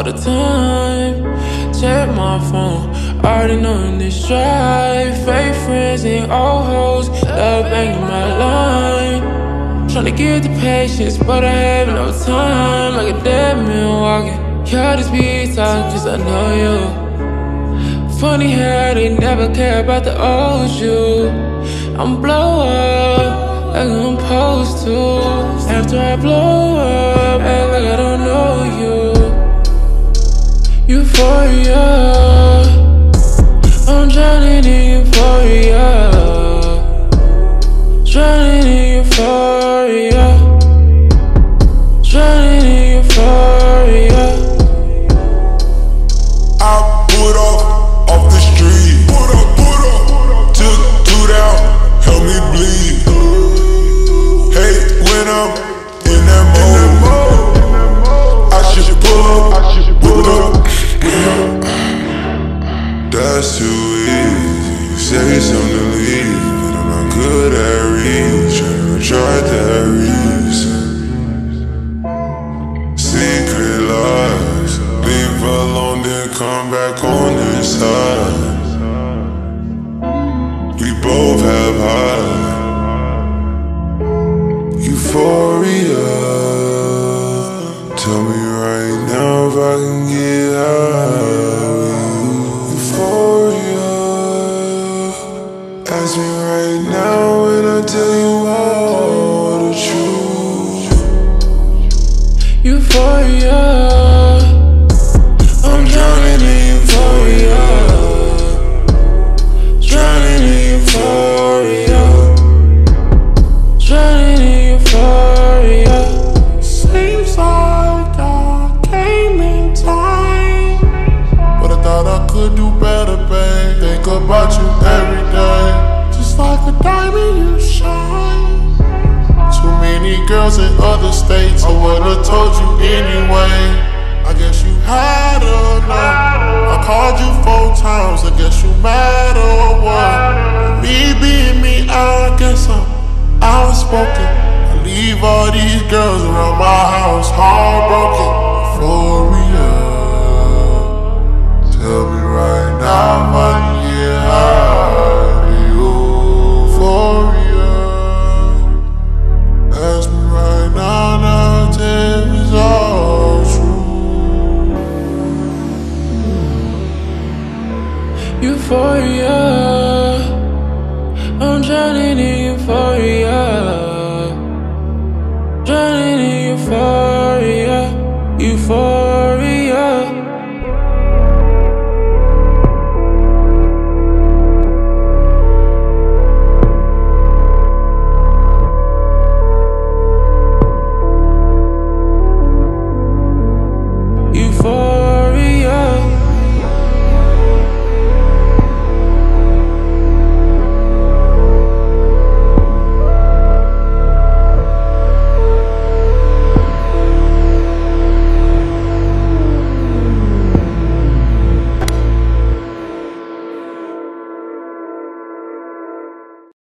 all the time. Check my phone, already knowing this drive. Fake friends and old hoes, love banging my line. Tryna get the patience, but I have no time. Like a dead man walking, y'all just be talking, cause I know you. Funny how they never care about the old you. I'm blow up, like I'm supposed to. After I blow up, act like I don't know you. Euphoria, I'm drowning in euphoria. Drowning in euphoria. Drowning in euphoria. I put up off the street, put up. Took two down, help me bleed. Hate when I'm in that mode. I should pull up. That's too easy. You say something to leave, but I'm not good at reaching. I tried that reason. Secret lies, leave alone, then come back on this side. We both have high euphoria. Tell me right now if I can get high. Ask me right now and I'll tell you all the truth. Euphoria, I'm drowning in euphoria. Drowning in euphoria. Drowning in euphoria. Seems like I came in time, but I thought I could do better, babe. Think about you every day, like a diamond you shine. Too many girls in other states, I would've told you anyway. I guess you had enough. I called you 4 times, I guess you mad or what? Me being me, I guess I'm outspoken. I leave all these girls around my house heartbroken. Euphoria.